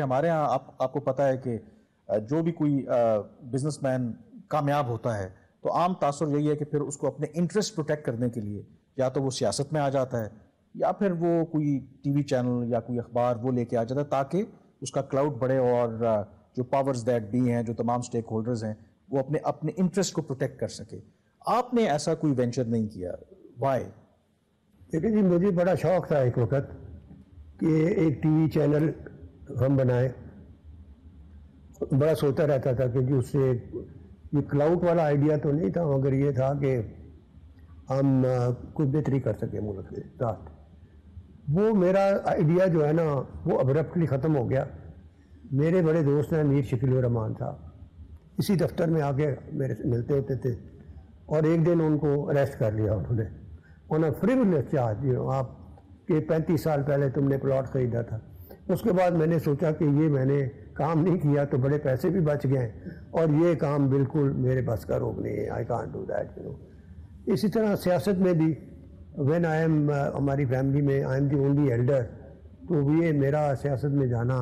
हमारे यहाँ आपको पता है कि जो भी कोई बिजनेसमैन कामयाब होता है तो आम तासुर यही है कि फिर उसको अपने इंटरेस्ट प्रोटेक्ट करने के लिए या तो वो सियासत में आ जाता है या फिर वो कोई टीवी चैनल या कोई अखबार वो लेके आ जाता है ताकि उसका क्लाउड बढ़े और जो पावर्स दैट बी हैं, जो तमाम स्टेक होल्डर्स हैं, वो अपने अपने इंटरेस्ट को प्रोटेक्ट कर सके। आपने ऐसा कोई वेंचर नहीं किया, वाई? देखिए जी, मुझे बड़ा शौक था एक वक्त कि एक टीवी चैनल हम बनाए। बड़ा सोचता रहता था क्योंकि उससे ये क्लाउड वाला आइडिया तो नहीं था, मगर ये था कि हम कुछ बेहतरी कर सके मुल्क के साथ। वो मेरा आइडिया जो है ना वो अब्रप्टली ख़त्म हो गया। मेरे बड़े दोस्त हैं मीर शकील उर रहमान साहब, इसी दफ्तर में आके मेरे से मिलते होते थे और एक दिन उनको अरेस्ट कर लिया उन्होंने ऑन अ फ्रिवलेस चार्ज। आप के 35 साल पहले तुमने प्लॉट खरीदा था। उसके बाद मैंने सोचा कि ये मैंने काम नहीं किया तो बड़े पैसे भी बच गए और ये काम बिल्कुल मेरे बस का रोक नहीं है। I can't do that, you know. इसी तरह सियासत में भी व्हेन आई एम, हमारी फैमिली में I am the only elder, तो ये मेरा सियासत में जाना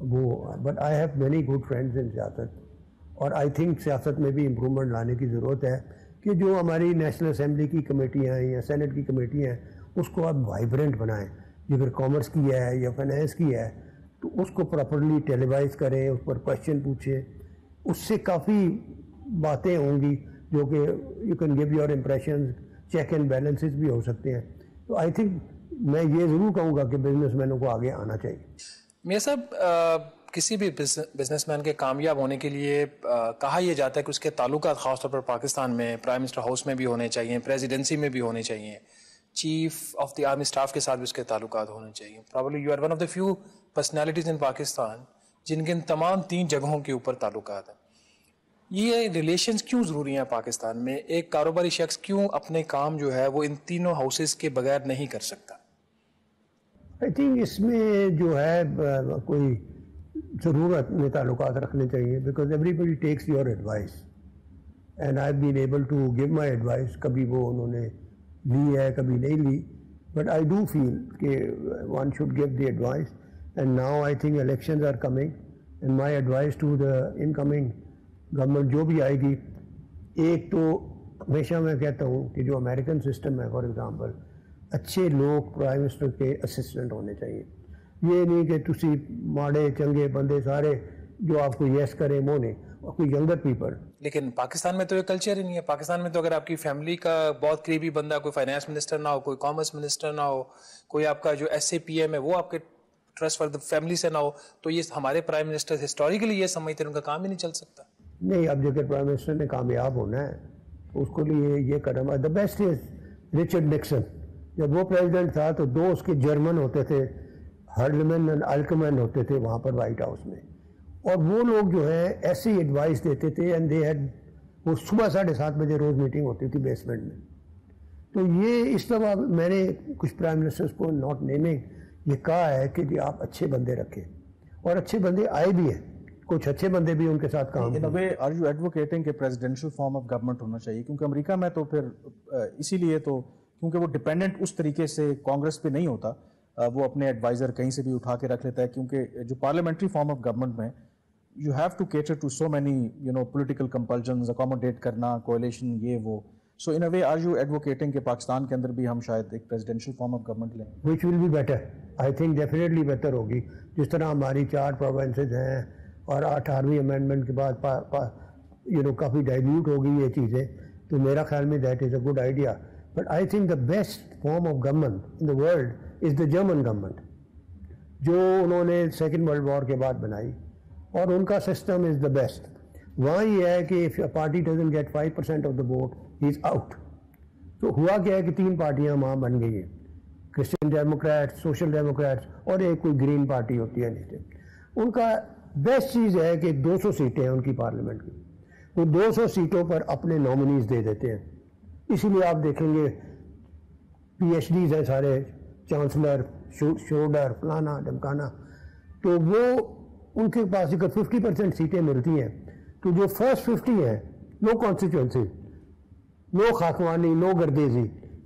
वो, but I have many good friends in सियासत और आई थिंक सियासत में भी इम्प्रूवमेंट लाने की ज़रूरत है कि जो हमारी नेशनल असम्बली की कमेटियाँ हैं या सेनेट की कमेटियाँ हैं उसको आप वाइब्रेंट बनाएं। या फिर कॉमर्स की है या फाइनेंस की है तो उसको प्रॉपरली टेलीवाइज करें, उस पर क्वेश्चन पूछें। उससे काफ़ी बातें होंगी जो कि you can give your impression, check and balances भी हो सकते हैं। तो आई थिंक मैं ये ज़रूर कहूँगा कि बिजनेसमैनों को आगे आना चाहिए। मियां साहब, किसी भी बिजनेसमैन के कामयाब होने के लिए कहा यह जाता है कि उसके ताल्लुकात ख़ासतौर पर पाकिस्तान में प्राइम मिनिस्टर हाउस में भी होने चाहिए, प्रेजिडेंसी में भी होने चाहिए, chief of the army staff के साथ भी उसके ताल्लुकात होने चाहिए। Probably you are one of the few personalities in Pakistan जिनके इन तमाम 3 जगहों के ऊपर ताल्लुकात हैं। ये रिलेशंस क्यों ज़रूरी हैं पाकिस्तान में? एक कारोबारी शख्स क्यों अपने काम जो है वो इन तीनों हाउसेस के बगैर नहीं कर सकता? आई थिंक इसमें जो है कोई ज़रूरत में ताल्लुकात रखने चाहिए because everybody takes your advice and I have been able to give my advice. कभी वो उन्होंने ली है, कभी नहीं ली, बट आई डू फील कि one should give the advice. And now I think elections are coming and my advice to the incoming government जो भी आएगी, एक तो हमेशा मैं कहता हूँ कि जो अमेरिकन सिस्टम है फॉर एग्जांपल, अच्छे लोग प्राइम मिनिस्टर के असिस्टेंट होने चाहिए। ये नहीं कि तुसी माड़े चंगे बंदे सारे जो आपको येस करें वो नहीं, कोई यंगर पीपल। लेकिन पाकिस्तान में तो ये कल्चर ही नहीं है। पाकिस्तान में तो अगर आपकी फैमिली का बहुत करीबी बंदा कोई फाइनेंस मिनिस्टर ना हो, कोई कॉमर्स मिनिस्टर ना हो, कोई आपका जो SAPM है वो आपके ट्रस्ट फॉर द फैमिली से ना हो, तो ये हमारे प्राइम मिनिस्टर हिस्टोरिकली ये समझते हैं उनका काम ही नहीं चल सकता। नहीं, अब जगह प्राइम मिनिस्टर ने कामयाब होना है उसको लिए ये कदम। The best is Richard Nixon, जब वो प्रेजिडेंट था तो 2 उसके जर्मन होते थे, हर्डमैन एंड अल्कमैन होते थे वहाँ पर वाइट हाउस में, और वो लोग जो है ऐसी एडवाइस देते थे एंड दे हैड। वो सुबह 7:30 बजे रोज़ मीटिंग होती थी बेसमेंट में। तो ये इस तरह मैंने कुछ प्राइम मिनिस्टर्स को नॉट नेमिंग ये कहा है कि जी आप अच्छे बंदे रखें, और अच्छे बंदे आए भी हैं, कुछ अच्छे बंदे भी उनके साथ काम। आर यू एडवोकेटिंग कि प्रेसिडेंशियल फॉर्म ऑफ गवर्नमेंट होना चाहिए? क्योंकि अमेरिका में तो फिर इसीलिए तो क्योंकि वो डिपेंडेंट उस तरीके से कांग्रेस पे नहीं होता, वो अपने एडवाइज़र कहीं से भी उठा के रख लेता है। क्योंकि जो पार्लियामेंट्री फॉर्म ऑफ गवर्नमेंट में you have to cater to so many political compulsions, accommodate करना, कोएलिशन, ये वो। So in a way are you advocating कि पाकिस्तान के अंदर भी हम शायद एक प्रेसिडेंशियल फॉर्म ऑफ गवर्नमेंट लें? Which will be better, I think definitely बेहतर होगी। जिस तरह हमारी 4 प्रोविंसेज हैं और 18वीं अमेंडमेंट के बाद काफ़ी डाइल्यूट हो गई ये चीज़ें, तो मेरा ख्याल में that is a good idea. But I think the best form of government in the world is the German government, जो उन्होंने सेकेंड वर्ल्ड वॉर के बाद बनाई, और उनका सिस्टम इज़ द बेस्ट। वहाँ ये है कि if party doesn't get 5% of the vote he is out. तो हुआ क्या है कि 3 पार्टियाँ वहाँ बन गई हैं, क्रिश्चियन डेमोक्रेट्स, सोशल डेमोक्रेट्स और एक कोई ग्रीन पार्टी होती है नीचे। उनका बेस्ट चीज़ है कि 200 सीटें हैं उनकी पार्लियामेंट की, वो 200 सीटों पर अपने नॉमिनीज दे देते हैं। इसीलिए आप देखेंगे PhDs हैं सारे, चांसलर, शोडर, फलाना डमकाना। तो वो उनके पास अगर 50% सीटें मिलती हैं तो जो फर्स्ट 50 हैं, no constituency, no Khakwani, no Gardezi,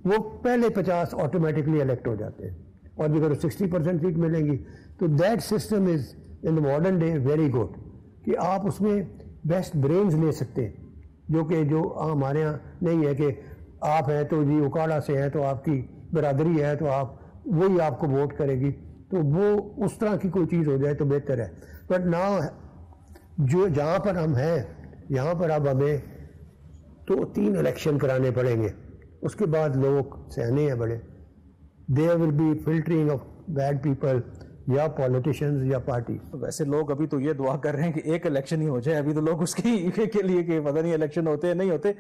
वो पहले 50 ऑटोमेटिकली इलेक्ट हो जाते हैं। और अगर 60% सीट मिलेंगी तो that system is in the modern day very good कि आप उसमें बेस्ट ब्रेन्स ले सकते हैं, जो कि जो हमारे यहाँ नहीं है कि आप हैं तो जी उकाड़ा से हैं तो आपकी बरादरी है तो आप वही आपको वोट करेगी, तो वो उस तरह की कोई चीज़ हो जाए तो बेहतर है। बट नाउ जो जहाँ पर हम हैं यहाँ पर अब हमें तो 3 इलेक्शन कराने पड़ेंगे, उसके बाद लोग सहने हैं बड़े। There will be filtering of bad people या पॉलिटिशियंस या पार्टी। वैसे लोग अभी तो ये दुआ कर रहे हैं कि एक इलेक्शन ही हो जाए, अभी तो लोग उसकी के लिए कि पता नहीं इलेक्शन होते हैं नहीं होते,